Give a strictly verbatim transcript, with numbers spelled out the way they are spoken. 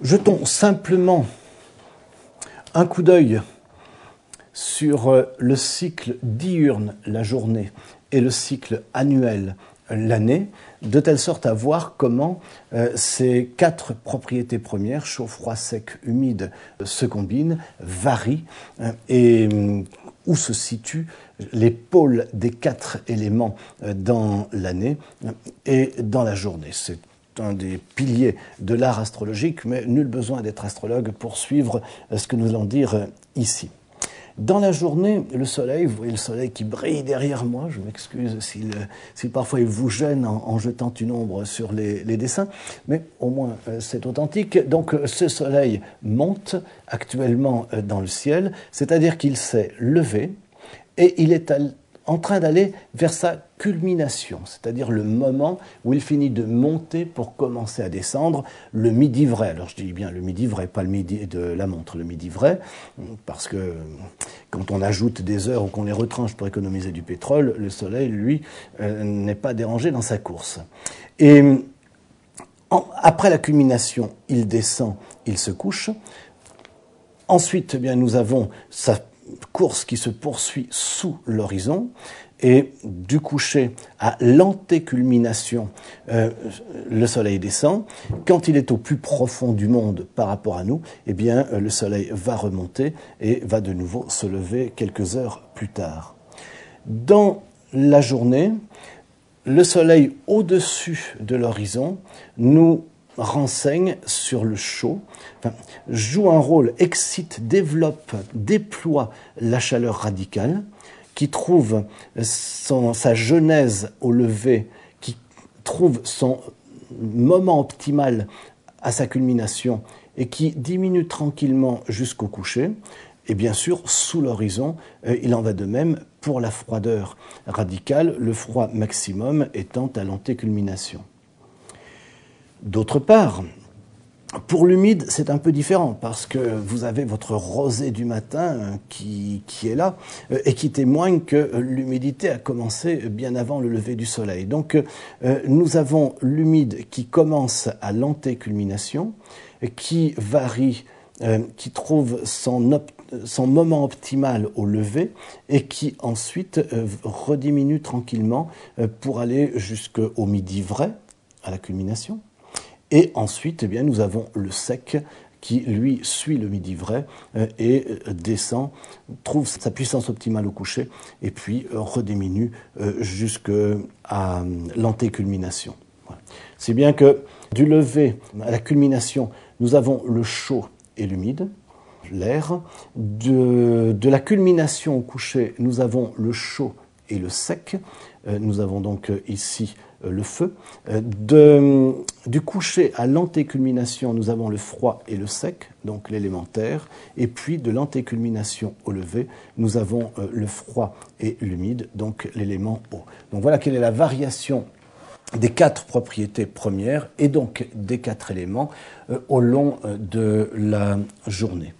Jetons simplement un coup d'œil sur le cycle diurne, la journée, et le cycle annuel, l'année, de telle sorte à voir comment euh, ces quatre propriétés premières, chaud, froid, sec, humide, se combinent, varient, euh, et euh, où se situent les pôles des quatre éléments euh, dans l'année euh, et dans la journée. C'est un des piliers de l'art astrologique, mais nul besoin d'être astrologue pour suivre euh, ce que nous allons dire euh, ici. Dans la journée, le soleil, vous voyez le soleil qui brille derrière moi, je m'excuse si, si parfois il vous gêne en, en jetant une ombre sur les, les dessins, mais au moins euh, c'est authentique. Donc ce soleil monte actuellement euh, dans le ciel, c'est-à-dire qu'il s'est levé et il est à, en train d'aller vers sa culmination, c'est-à-dire le moment où il finit de monter pour commencer à descendre, le midi vrai. Alors je dis bien le midi vrai, pas le midi de la montre, le midi vrai, parce que quand on ajoute des heures ou qu'on les retranche pour économiser du pétrole, le soleil, lui, euh, n'est pas dérangé dans sa course. Et en, après la culmination, il descend, il se couche. Ensuite, eh bien, nous avons sa course qui se poursuit sous l'horizon, et du coucher à l'antéculmination, euh, le soleil descend. Quand il est au plus profond du monde par rapport à nous, eh bien, le soleil va remonter et va de nouveau se lever quelques heures plus tard. Dans la journée, le soleil au-dessus de l'horizon nous renseigne sur le chaud, enfin, joue un rôle, excite, développe, déploie la chaleur radicale, qui trouve son, sa genèse au lever, qui trouve son moment optimal à sa culmination et qui diminue tranquillement jusqu'au coucher. Et bien sûr, sous l'horizon, il en va de même pour la froideur radicale, le froid maximum étant à l'antéculmination. D'autre part, pour l'humide, c'est un peu différent parce que vous avez votre rosée du matin qui, qui est là et qui témoigne que l'humidité a commencé bien avant le lever du soleil. Donc nous avons l'humide qui commence à l'antéculmination, qui varie, qui trouve son optimisme, son moment optimal au lever et qui ensuite rediminue tranquillement pour aller jusqu'au midi vrai, à la culmination. Et ensuite, eh bien, nous avons le sec qui, lui, suit le midi vrai et descend, trouve sa puissance optimale au coucher et puis redéminue jusqu'à l'antéculmination. Voilà. C'est bien que du lever à la culmination, nous avons le chaud et l'humide, l'air. De, de la culmination au coucher, nous avons le chaud et le sec. Nous avons donc ici le feu. De, du coucher à l'antéculmination, nous avons le froid et le sec, donc l'élémentaire. Et puis de l'antéculmination au lever, nous avons le froid et l'humide, donc l'élément eau. Donc voilà quelle est la variation des quatre propriétés premières et donc des quatre éléments euh, au long de la journée.